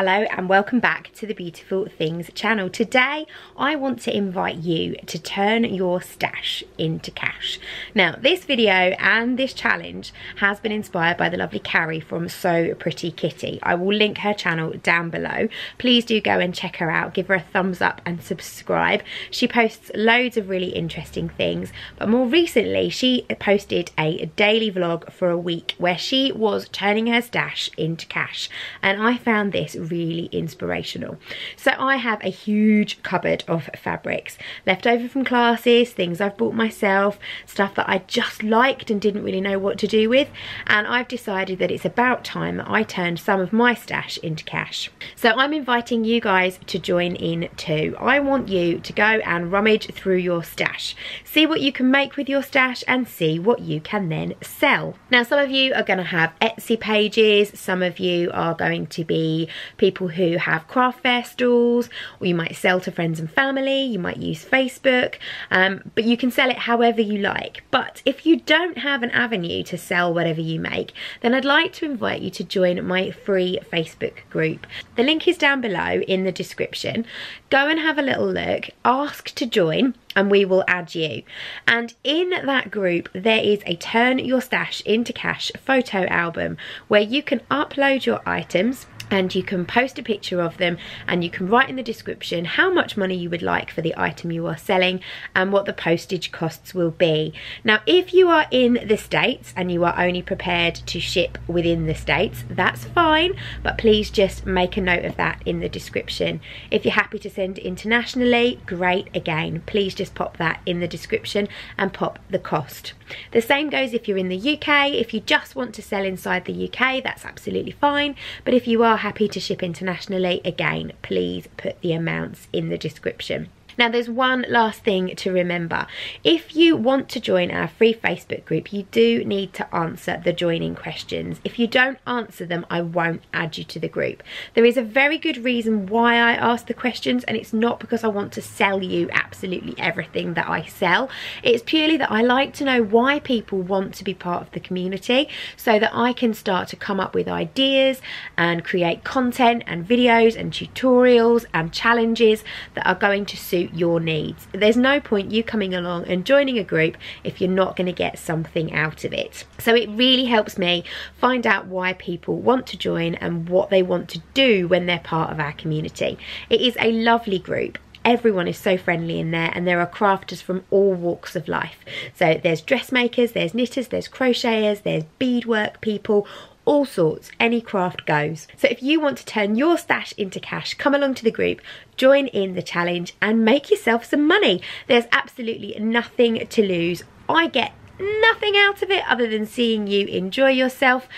Hello and welcome back to the Beautiful Things channel. Today I want to invite you to turn your stash into cash. Now this video and this challenge has been inspired by the lovely Carrie from Sew Pretty Kitty. I will link her channel down below. Please do go and check her out, give her a thumbs up and subscribe. She posts loads of really interesting things, but more recently she posted a daily vlog for a week where she was turning her stash into cash, and I found this really inspirational. So I have a huge cupboard of fabrics left over from classes, things I've bought myself, stuff that I just liked and didn't really know what to do with, and I've decided that it's about time that I turned some of my stash into cash. So I'm inviting you guys to join in too. I want you to go and rummage through your stash, see what you can make with your stash and see what you can then sell. Now some of you are going to have Etsy pages, some of you are going to be people who have craft fair stalls, or you might sell to friends and family, you might use Facebook, but you can sell it however you like. But if you don't have an avenue to sell whatever you make, then I'd like to invite you to join my free Facebook group. The link is down below in the description. Go and have a little look, ask to join, and we will add you. And in that group there is a Turn Your Stash Into Cash photo album where you can upload your items and you can post a picture of them, and you can write in the description how much money you would like for the item you are selling and what the postage costs will be. Now if you are in the States and you are only prepared to ship within the States, that's fine, but please just make a note of that in the description. If you're happy to send internationally, great, again please just pop that in the description and pop the cost. The same goes if you're in the UK. If you just want to sell inside the UK, that's absolutely fine, but if you are happy to ship internationally, again please put the amounts in the description. Now there's one last thing to remember. If you want to join our free Facebook group, you do need to answer the joining questions. If you don't answer them, I won't add you to the group. There is a very good reason why I ask the questions, and it's not because I want to sell you absolutely everything that I sell. It's purely that I like to know why people want to be part of the community so that I can start to come up with ideas and create content and videos and tutorials and challenges that are going to suit your needs. There's no point you coming along and joining a group if you're not going to get something out of it. So it really helps me find out why people want to join and what they want to do when they're part of our community. It is a lovely group. Everyone is so friendly in there, and there are crafters from all walks of life. So there's dressmakers, there's knitters, there's crocheters, there's beadwork people, all sorts, any craft goes. So if you want to turn your stash into cash, come along to the group, join in the challenge and make yourself some money. There's absolutely nothing to lose. I get nothing out of it other than seeing you enjoy yourself.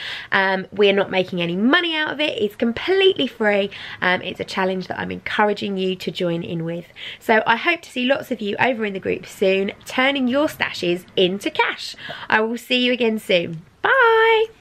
We're not making any money out of it. It's completely free. It's a challenge that I'm encouraging you to join in with. So I hope to see lots of you over in the group soon, turning your stashes into cash. I will see you again soon. Bye.